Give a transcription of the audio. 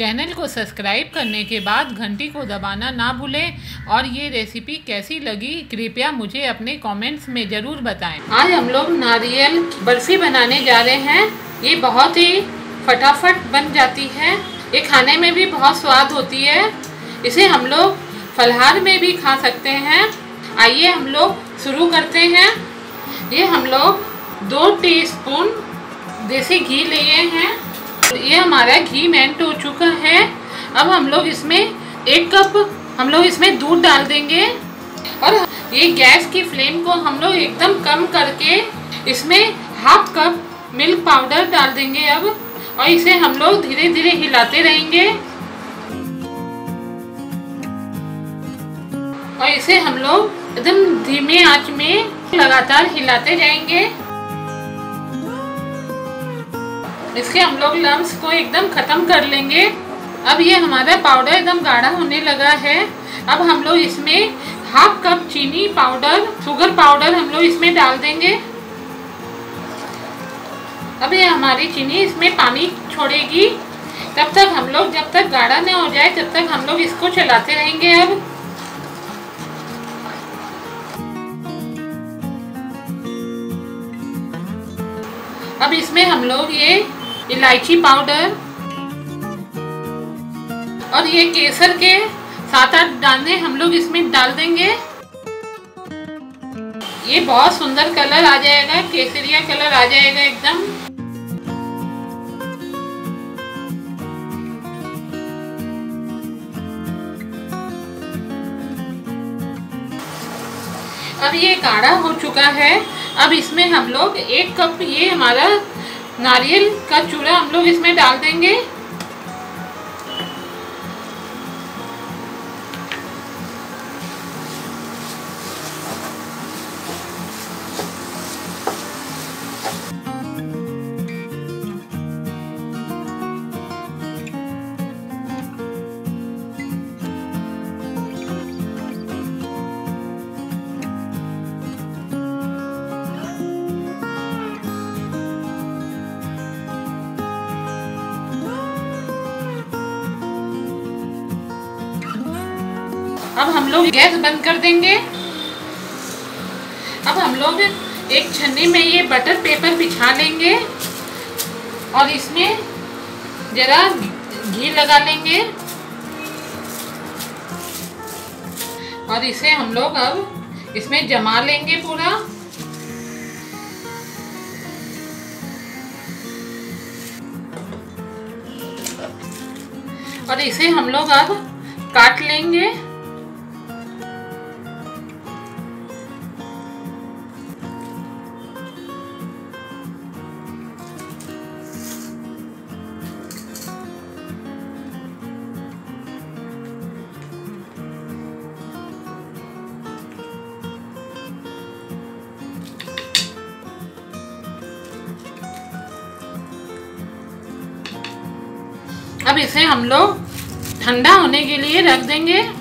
Channel को subscribe करने के बाद घंटी को दबाना ना भूलें। और ये रेसिपी कैसी लगी कृपया मुझे अपने कमेंट्स में ज़रूर बताएं। आज हम लोग नारियल बर्फ़ी बनाने जा रहे हैं। ये बहुत ही फटाफट बन जाती है, ये खाने में भी बहुत स्वाद होती है। इसे हम लोग फलहार में भी खा सकते हैं। आइए हम लोग शुरू करते हैं। ये हम लोग 2 टीस्पून देसी घी लिए हैं। ये हमारा घी मेल्ट हो चुका है। अब हम लोग इसमें 1 कप हम लोग इसमें दूध डाल देंगे। और ये गैस की फ्लेम को हम लोग एकदम कम करके इसमें 1/2 कप मिल्क पाउडर डाल देंगे अब। और इसे हम लोग धीरे धीरे हिलाते रहेंगे। और इसे हम लोग एकदम धीमे आंच में लगातार हिलाते जाएंगे। इसके हम लोग लम्स को एकदम ख़त्म कर लेंगे। अब ये हमारा पाउडर एकदम गाढ़ा होने लगा है। अब हम लोग इसमें 1/2 कप चीनी पाउडर, शुगर पाउडर हम लोग इसमें डाल देंगे। अब ये हमारी चीनी इसमें पानी छोड़ेगी। तब तक हम लोग, जब तक गाढ़ा ना हो जाए तब तक हम लोग इसको चलाते रहेंगे। अब इसमें हम लोग ये इलायची पाउडर और ये केसर के 7-8 दाने हम लोग इसमें डाल देंगे। ये बहुत सुंदर कलर आ जाएगा, केसरिया कलर आ जाएगा एकदम। अब ये गाढ़ा हो चुका है। अब इसमें हम लोग 1 कप ये हमारा नारियल का चूरा हम लोग इसमें डाल देंगे। अब हम लोग गैस बंद कर देंगे। अब हम लोग एक छन्नी में ये बटर पेपर बिछा लेंगे और इसमें जरा घी लगा लेंगे। और इसे हम लोग अब इसमें जमा लेंगे पूरा। और इसे हम लोग अब काट लेंगे। अब इसे हम लोग ठंडा होने के लिए रख देंगे।